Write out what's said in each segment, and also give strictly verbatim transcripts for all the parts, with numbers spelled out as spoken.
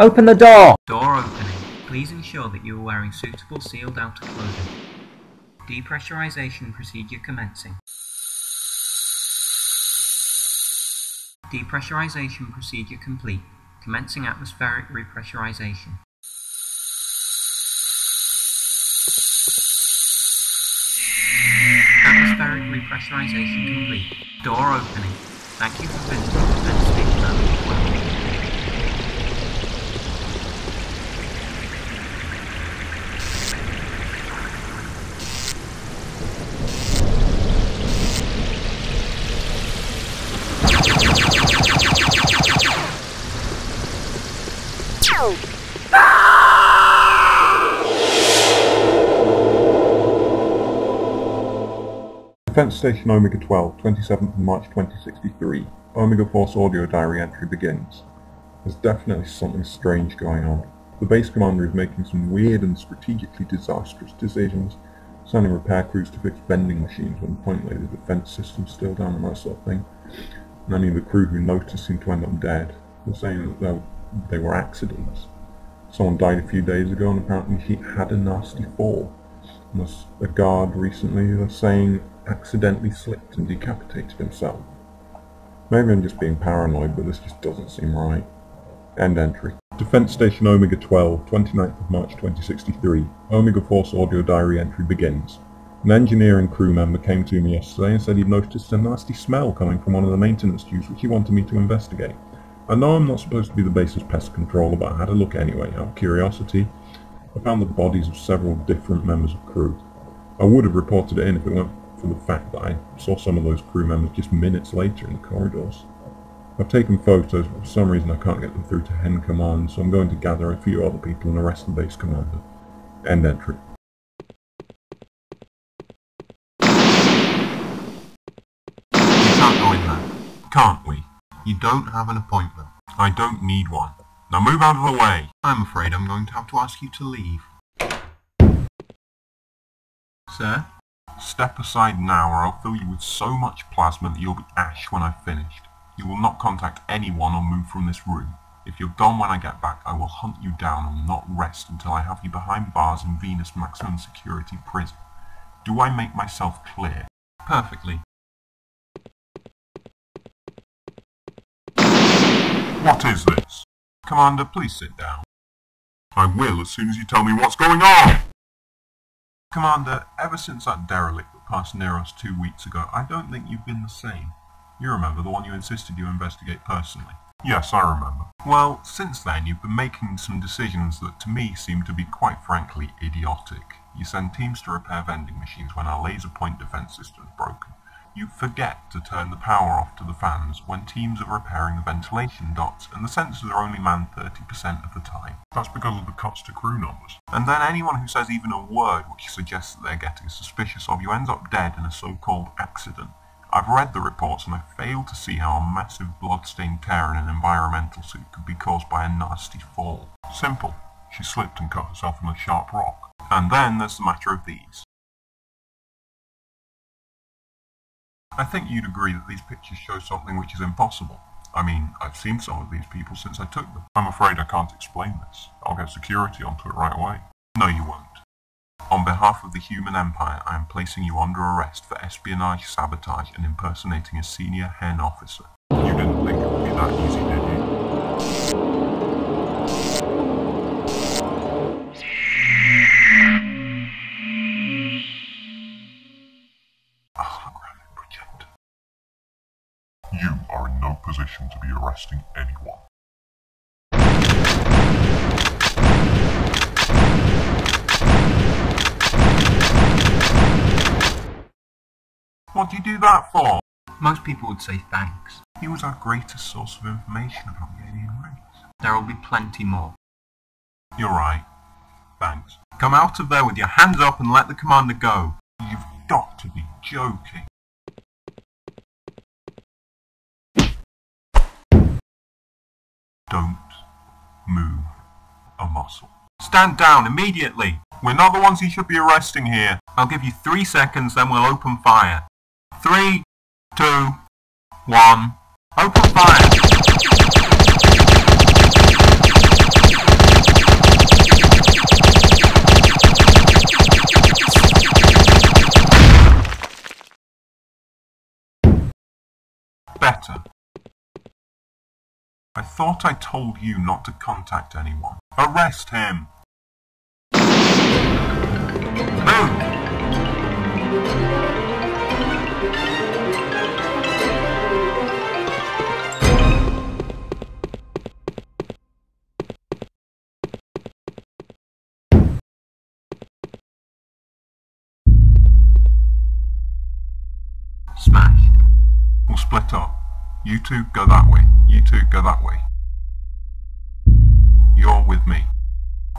Open the door! Door opening. Please ensure that you are wearing suitable sealed outer clothing. Depressurization procedure commencing. Depressurization procedure complete. Commencing atmospheric repressurization. Atmospheric repressurization complete. Door opening. Thank you for visiting Defense Station Omega twelve. Defense Station Omega twelve, twenty-seventh of March twenty sixty-three. Omega Force audio diary entry begins. There's definitely something strange going on. The base commander is making some weird and strategically disastrous decisions, sending repair crews to fix vending machines when apparently the defense system's still down and that sort of thing. Many of the crew who noticed seem to end up dead. They're saying that they were accidents. Someone died a few days ago and apparently she had a nasty fall. And there's a guard recently who was saying accidentally slipped and decapitated himself. Maybe I'm just being paranoid, but this just doesn't seem right. End entry. Defense Station Omega twelve, twenty-ninth of March twenty sixty-three. Omega Force audio diary entry begins. An engineer and crew member came to me yesterday and said he'd noticed a nasty smell coming from one of the maintenance dues, which he wanted me to investigate. I know I'm not supposed to be the base's pest controller, but I had a look anyway, out of curiosity. I found the bodies of several different members of crew. I would have reported it in if it weren't for the fact that I saw some of those crew members just minutes later in the corridors. I've taken photos, but for some reason I can't get them through to Hen Command, so I'm going to gather a few other people and arrest the base commander. End entry. We can't go in there, can't we? You don't have an appointment. I don't need one. Now move out of the way. I'm afraid I'm going to have to ask you to leave. Sir? Step aside now or I'll fill you with so much plasma that you'll be ash when I've finished. You will not contact anyone or move from this room. If you're gone when I get back, I will hunt you down and not rest until I have you behind bars in Venus Maximum Security Prison. Do I make myself clear? Perfectly. What is this? Commander, please sit down. I will as soon as you tell me what's going on! Commander, ever since that derelict that passed near us two weeks ago, I don't think you've been the same. You remember the one you insisted you investigate personally? Yes, I remember. Well, since then you've been making some decisions that to me seem to be quite frankly idiotic. You send teams to repair vending machines when our laser point defense system is broken. You forget to turn the power off to the fans when teams are repairing the ventilation dots, and the sensors are only manned thirty percent of the time. That's because of the cuts to crew numbers. And then anyone who says even a word which suggests that they're getting suspicious of you ends up dead in a so-called accident. I've read the reports and I fail to see how a massive blood-stained tear in an environmental suit could be caused by a nasty fall. Simple. She slipped and cut herself on a sharp rock. And then there's the matter of these. I think you'd agree that these pictures show something which is impossible. I mean, I've seen some of these people since I took them. I'm afraid I can't explain this. I'll get security onto it right away. No, you won't. On behalf of the human empire, I am placing you under arrest for espionage, sabotage, and impersonating a senior Hen officer. You didn't think it would be that easy, did you? Position to be arresting anyone. What do you do that for? Most people would say thanks. He was our greatest source of information about the alien race. There will be plenty more. You're right. Thanks. Come out of there with your hands up and let the commander go. You've got to be joking. Don't move a muscle. Stand down immediately. We're not the ones you should be arresting here. I'll give you three seconds, then we'll open fire. Three, two, one, open fire! I thought I told you not to contact anyone. Arrest him! Move! Smashed. We'll split up. You two go that way. You two go that way. You're with me.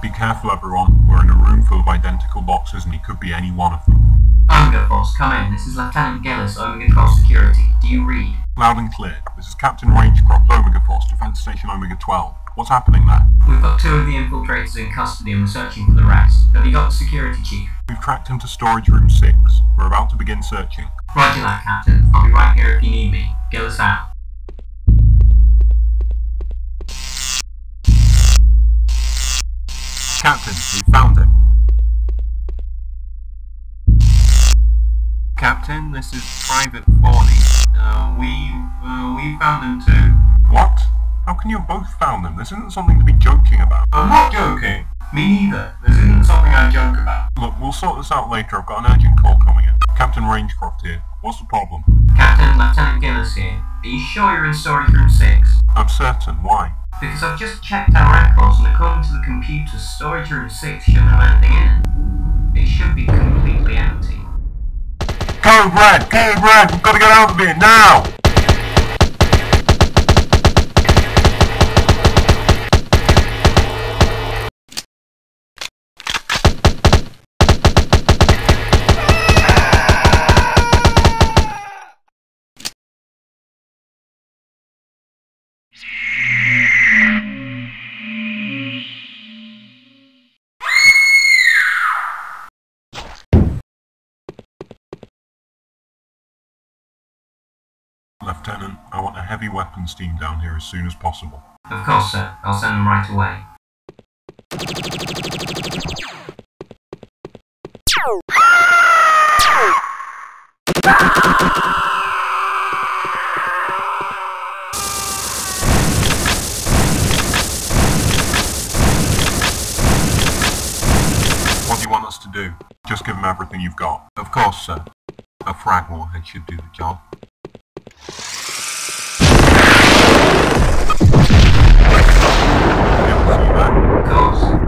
Be careful, everyone. We're in a room full of identical boxes, and it could be any one of them. Omega Force, come in. This is Lieutenant Gillis, Omega Force Security. Do you read? Loud and clear. This is Captain Rangecroft, Omega Force, Defense Station Omega twelve. What's happening there? We've got two of the infiltrators in custody and we're searching for the rest. Have you got the security chief? We've tracked him to storage room six. We're about to begin searching. Roger that, Captain. I'll be right here if you need me. Gillis out. Captain, we found him. Captain, this is Private Fourney. Uh, we, uh, we found him too. What? How can you have both found them? This isn't something to be joking about. I'm not joking. Me neither. This isn't something I joke about. Look, we'll sort this out later. I've got an urgent call coming in. Captain Rangecroft here. What's the problem? Captain, Lieutenant Gillis here. Are you sure you're in storage room six? I'm certain. Why? Because I've just checked our records and according to the computer, storage room six shouldn't have anything in it. It should be completely empty. Code red! Code red! We've got to get out of here now! Lieutenant, I want a heavy weapons team down here as soon as possible. Of course, sir. I'll send them right away. What do you want us to do? Just give them everything you've got. Of course, sir. A frag warhead should do the job.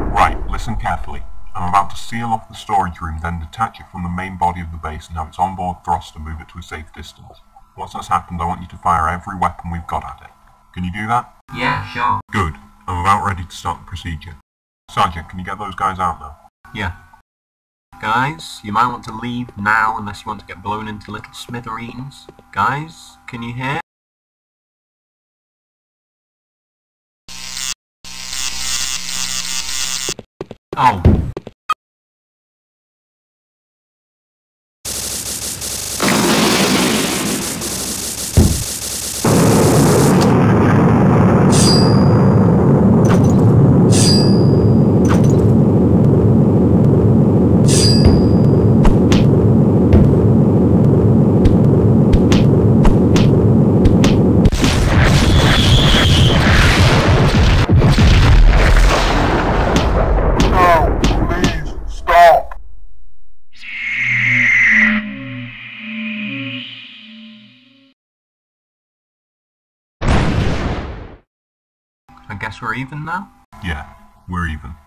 Right, listen carefully. I'm about to seal off the storage room, then detach it from the main body of the base and have its onboard thruster move it to a safe distance. Once that's happened, I want you to fire every weapon we've got at it. Can you do that? Yeah, sure. Good. I'm about ready to start the procedure. Sergeant, can you get those guys out now? Yeah. Guys, you might want to leave now unless you want to get blown into little smithereens. Guys, can you hear? Oh. Guess we're even now? Yeah, we're even.